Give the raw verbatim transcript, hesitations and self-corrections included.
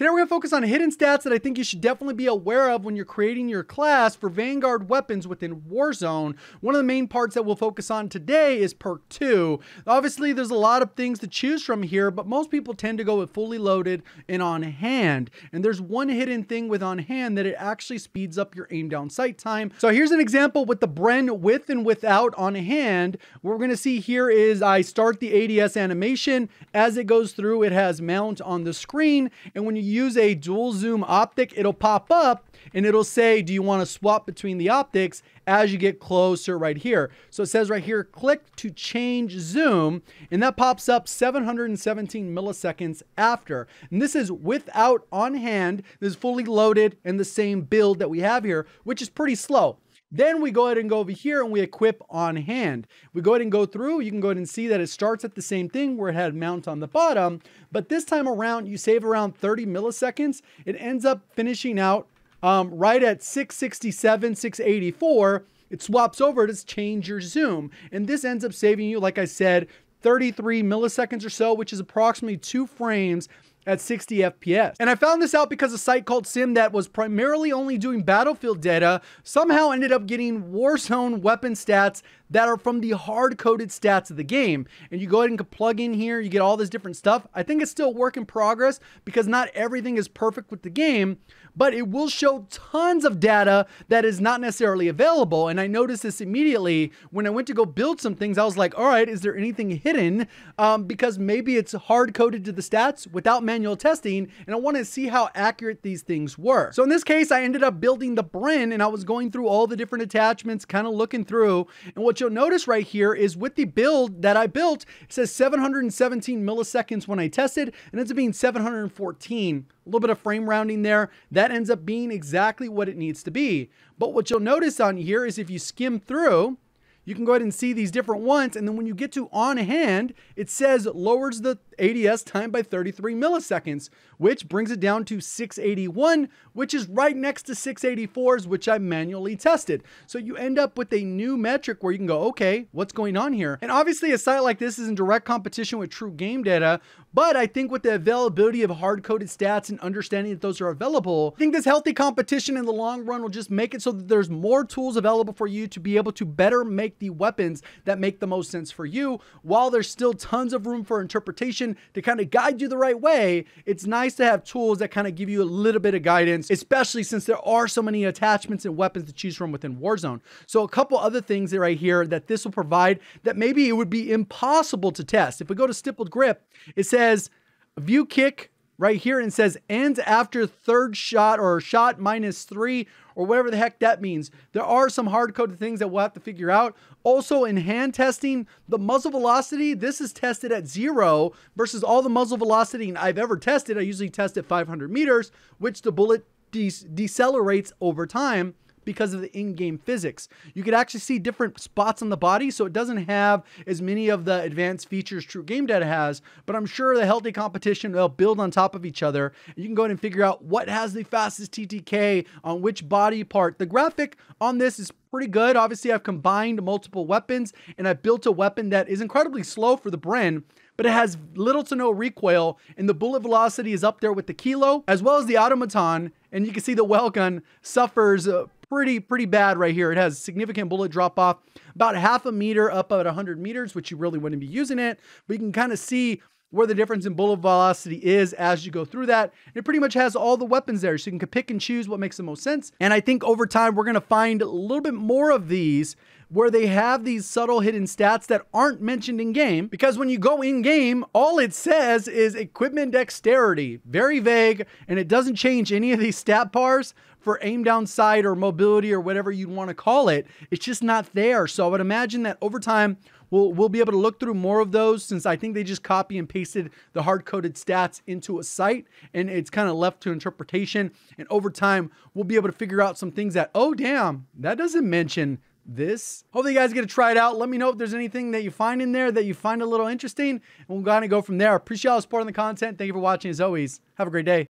Today we're going to focus on hidden stats that I think you should definitely be aware of when you're creating your class for Vanguard weapons within Warzone. One of the main parts that we'll focus on today is perk two. Obviously there's a lot of things to choose from here, but most people tend to go with fully loaded and on hand. And there's one hidden thing with on hand that it actually speeds up your aim down sight time. So here's an example with the Bren with and without on hand. What we're going to see here is I start the A D S animation. As it goes through, it has mount on the screen, and when you use a dual zoom optic, it'll pop up and it'll say, do you want to swap between the optics as you get closer right here? So it says right here, click to change zoom, and that pops up seven hundred seventeen milliseconds after. And this is without on hand. This is fully loaded and the same build that we have here, which is pretty slow. Then we go ahead and go over here and we equip on hand. We go ahead and go through. You can go ahead and see that it starts at the same thing where it had mount on the bottom, but this time around you save around thirty milliseconds. It ends up finishing out um, right at six sixty-seven, six eighty-four. It swaps over to change your zoom. And this ends up saving you, like I said, thirty-three milliseconds or so, which is approximately two frames at sixty F P S. And I found this out because a site called Sim that was primarily only doing Battlefield data somehow ended up getting Warzone weapon stats that are from the hard-coded stats of the game. And you go ahead and plug in here, you get all this different stuff. I think it's still a work in progress because not everything is perfect with the game, but it will show tons of data that is not necessarily available. And I noticed this immediately when I went to go build some things. I was like, all right, is there anything hidden? Um, because maybe it's hard-coded to the stats without manual testing, and I want to see how accurate these things were. So in this case, I ended up building the Bren, and I was going through all the different attachments, kind of looking through, and what you'll notice right here is with the build that I built, it says seven hundred seventeen milliseconds when I tested, and it ends up being seven hundred fourteen. A little bit of frame rounding there. That ends up being exactly what it needs to be. But what you'll notice on here is if you skim through, you can go ahead and see these different ones, and then when you get to on hand, it says lowers the A D S time by thirty-three milliseconds, which brings it down to six eighty-one, which is right next to six eighty-fours, which I manually tested. So you end up with a new metric where you can go, okay, what's going on here? And obviously a site like this is in direct competition with TrueGameData, but I think with the availability of hard-coded stats and understanding that those are available, I think this healthy competition in the long run will just make it so that there's more tools available for you to be able to better make the weapons that make the most sense for you. While there's still tons of room for interpretation to kind of guide you the right way, it's nice to have tools that kind of give you a little bit of guidance, especially since there are so many attachments and weapons to choose from within Warzone. So a couple other things right here that this will provide that maybe it would be impossible to test. If we go to Stippled Grip, it says view kick right here and says ends after third shot or shot minus three or whatever the heck that means. There are some hard-coded things that we'll have to figure out. Also in hand testing, the muzzle velocity, this is tested at zero versus all the muzzle velocity I've ever tested. I usually test at five hundred meters, which the bullet de decelerates over time because of the in-game physics. You could actually see different spots on the body, so it doesn't have as many of the advanced features TrueGameData has, but I'm sure the healthy competition will build on top of each other. You can go ahead and figure out what has the fastest T T K on which body part. The graphic on this is pretty good. Obviously, I've combined multiple weapons, and I've built a weapon that is incredibly slow for the Bren, but it has little to no recoil, and the bullet velocity is up there with the Kilo, as well as the automaton, and you can see the well gun suffers uh, Pretty, pretty bad right here. It has significant bullet drop off, about half a meter up at one hundred meters, which you really wouldn't be using it. But you can kind of see where the difference in bullet velocity is as you go through that. And it pretty much has all the weapons there, so you can pick and choose what makes the most sense. And I think over time, we're gonna find a little bit more of these where they have these subtle hidden stats that aren't mentioned in game, because when you go in game, all it says is equipment dexterity, very vague, and it doesn't change any of these stat bars for aim down sight or mobility or whatever you'd wanna call it. It's just not there. So I would imagine that over time, we'll, we'll be able to look through more of those, since I think they just copy and pasted the hard-coded stats into a site and it's kind of left to interpretation. And over time, we'll be able to figure out some things that, oh damn, that doesn't mention this. Hopefully you guys get to try it out. Let me know if there's anything that you find in there that you find a little interesting, and we'll kind of go from there. Appreciate all the support on the content. Thank you for watching as always. Have a great day.